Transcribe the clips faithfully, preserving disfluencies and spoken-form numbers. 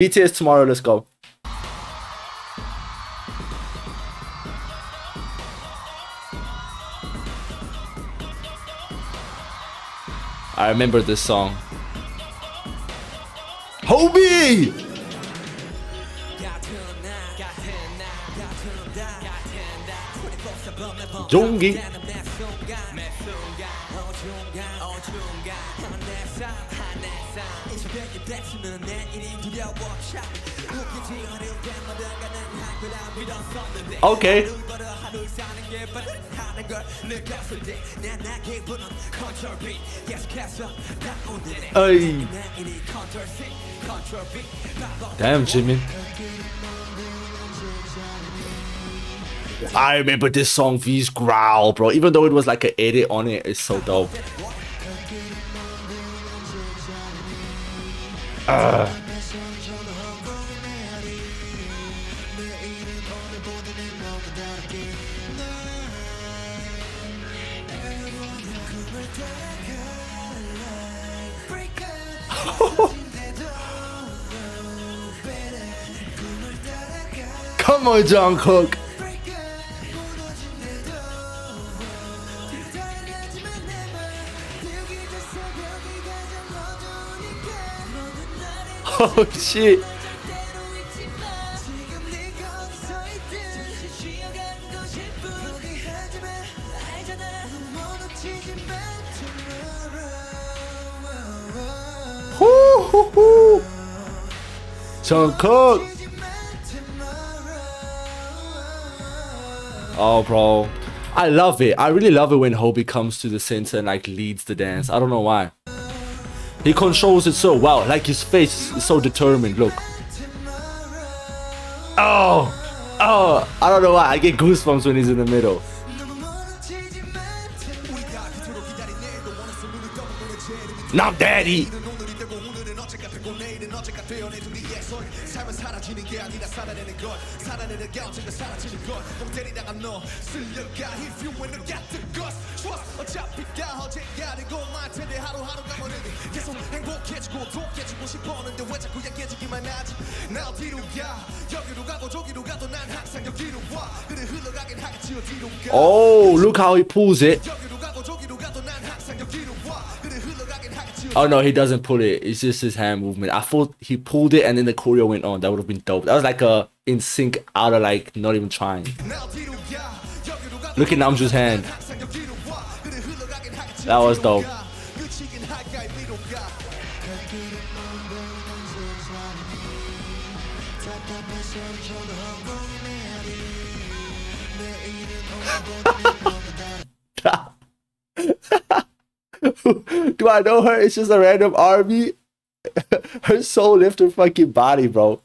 B T S tomorrow, let's go. I remember this song. Hobie! Jungkook. Okay. Ay. Damn, Jimin. I remember this song, V's growl, bro. Even though it was like an edit on it, it's so dope. Uh. Come on, Jungkook. Oh shit. Woo-hoo-hoo. Jungkook. Oh bro, I love it. I really love it when Hobie comes to the center and like leads the dance. I don't know why. He controls it so well, like his face is so determined, look. Oh, oh, I don't know why, I get goosebumps when he's in the middle. Not daddy! Oh, look how he pulls it. Oh no, he doesn't pull it. It's just his hand movement. I thought he pulled it and then the choreo went on. That would have been dope. That was like a in sync out of like not even trying. Look at Namjoon's hand. That was dope. Do I know her? It's just a random army. Her soul left her fucking body, bro.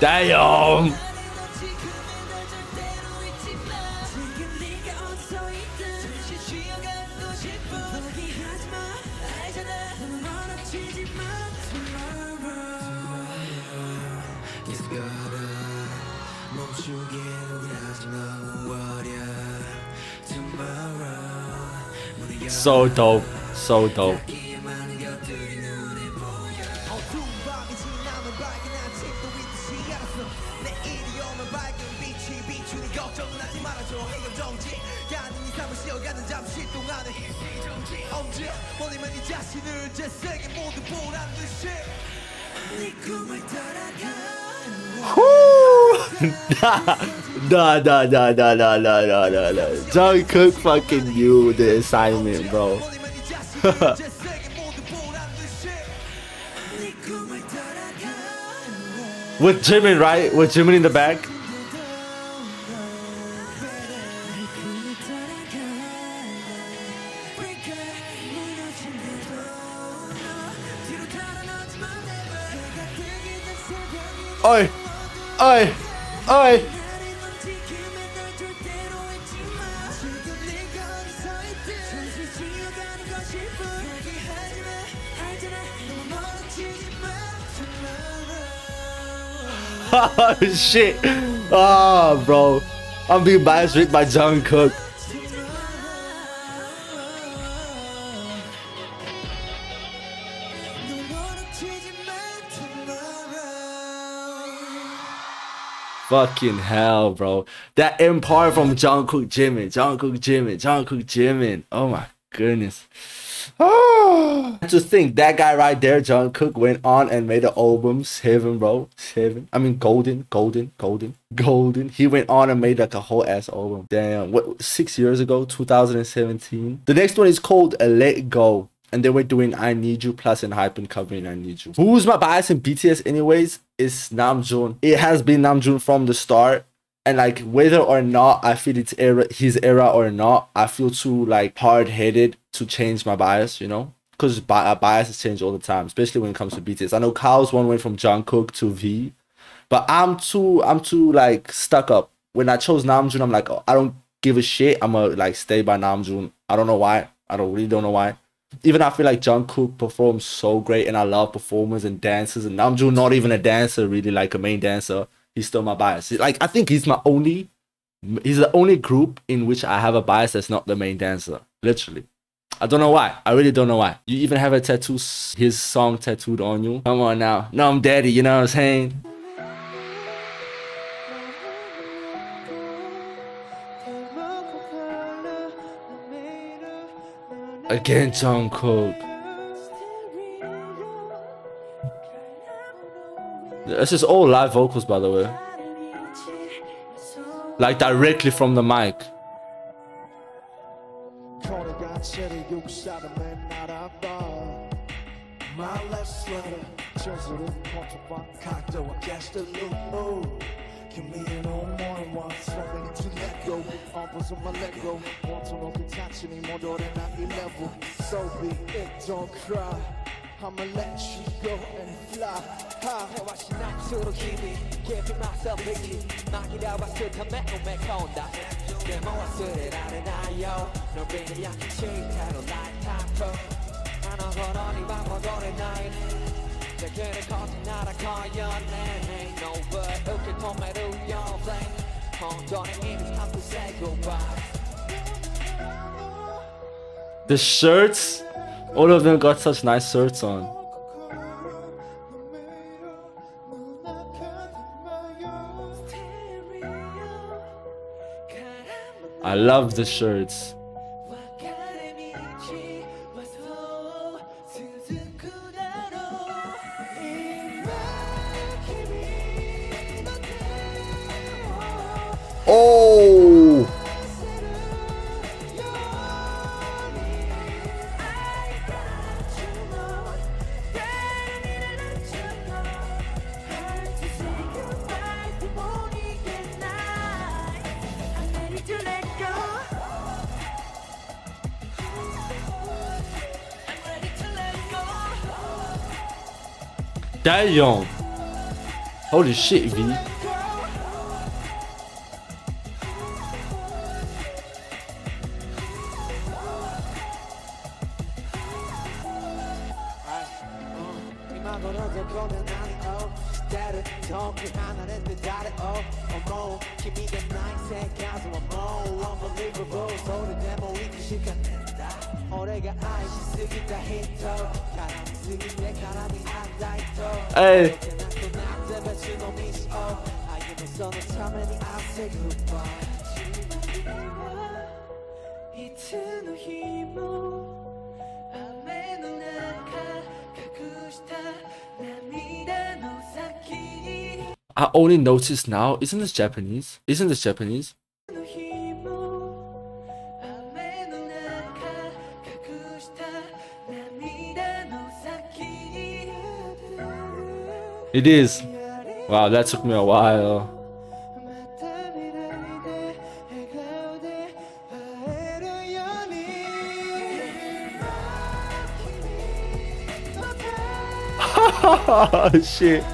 Damn! So dope, so dope. Nah, nah, nah, nah, nah, nah, nah, nah, nah. Jungkook fucking knew the assignment, bro. With Jimin, right? With Jimin in the back. Oi! Oi! Oi! Oh shit! Oh bro, I'm being biased with my Jungkook. Fucking hell, bro. That empire from Jungkook Jimin, Jungkook Jimin, Jungkook Jimin. Oh my goodness. Oh. To think that guy right there, Jungkook, went on and made the albums heaven, bro. Heaven. I mean, golden, golden, golden, golden. He went on and made like a whole ass album. Damn, what, six years ago, two thousand seventeen. The next one is called Let Go. And they were doing I Need You plus Enhypen covering I Need You. Who's my bias in B T S anyways? It's Namjoon. It has been Namjoon from the start. And like, whether or not I feel it's era, his era or not, I feel too like hard-headed to change my bias, you know? Because bi biases change all the time, especially when it comes to B T S. I know Kyle's one went from Jungkook to V. But I'm too, I'm too like stuck up. When I chose Namjoon, I'm like, oh, I don't give a shit. I'm going to like stay by Namjoon. I don't know why. I don't really don't know why. Even I feel like Jungkook performs so great and I love performers and dancers, and Namjoon, not even a dancer really, like a main dancer, he's still my bias. Like, I think he's my only, he's the only group in which I have a bias that's not the main dancer, literally. I don't know why. I really don't know why. You even have a tattoo, his song tattooed on you. Come on now. No, I'm daddy, you know what I'm saying? Again, Jungkook. This is all live vocals, by the way. Like, directly from the mic. The shirts, all of them got such nice shirts on. I love the shirts. Oh! That young. Holy shit, V. Hey. I only noticed now, isn't this Japanese? Isn't this Japanese? It is. Wow, that took me a while. Shit.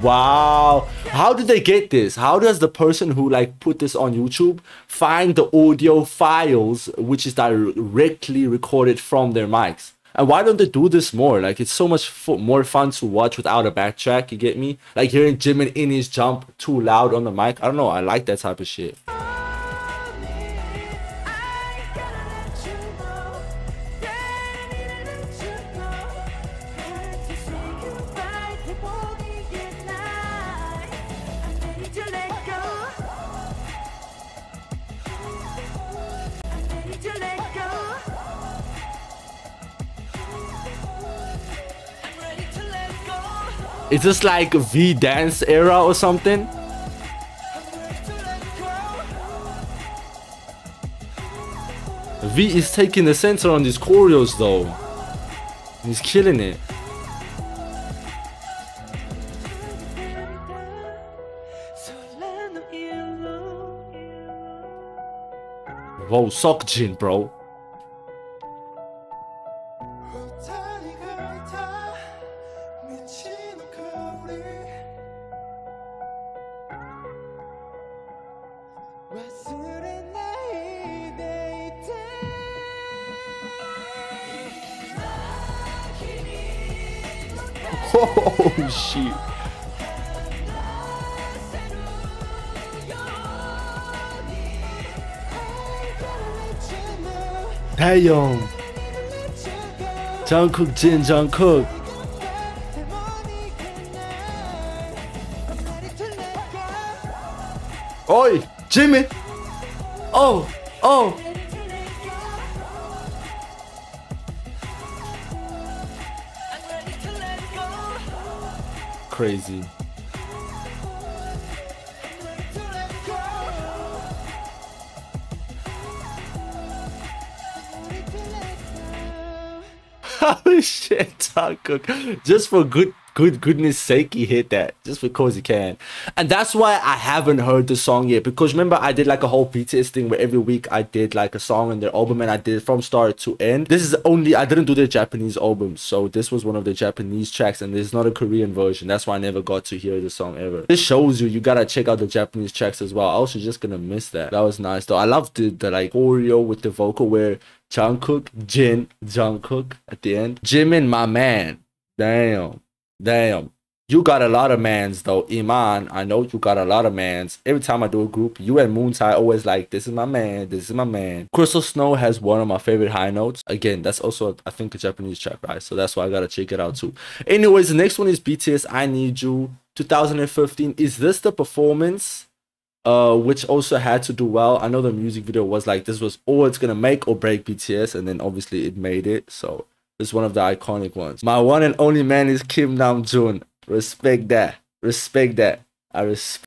Wow. How did they get this? How does the person who like put this on YouTube find the audio files which is directly recorded from their mics? And why don't they do this more? Like, it's so much f more fun to watch without a backtrack, you get me? Like, hearing Jimin in his jump too loud on the mic. I don't know, I like that type of shit. Is this like V dance era or something? V is taking the center on these choreos though. He's killing it. Whoa, Seokjin, bro. Oh shit. Damn. Jungkook, Jin, Jungkook. Oi, Jimin. Oh, oh. Crazy. Holy shit, Jungkook. Just for good good goodness sake, he hit that. Just because he can. And that's why I haven't heard the song yet. Because remember, I did like a whole B T S thing where every week I did like a song in their album and I did it from start to end. This is only, I didn't do their Japanese albums. So this was one of the Japanese tracks and there's not a Korean version. That's why I never got to hear the song ever. This shows you, you gotta check out the Japanese tracks as well. I was just gonna miss that. That was nice though. I loved the, the like choreo with the vocal where Jungkook, Jin, Jungkook at the end. Jimin, my man. Damn. Damn, you got a lot of mans though, Iman. I know you got a lot of mans. Every time I do a group, you and Moontai always like, this is my man, this is my man. Crystal Snow has one of my favorite high notes. Again, that's also, I think, a Japanese track, right? So that's why I gotta check it out too. Anyways, the next one is B T S, I Need You, two thousand fifteen. Is this the performance? Uh, which also had to do well. I know the music video was like, this was all it's gonna make or break B T S. And then obviously it made it, so. It's one of the iconic ones. My one and only man is Kim Namjoon. Respect that. Respect that. I respect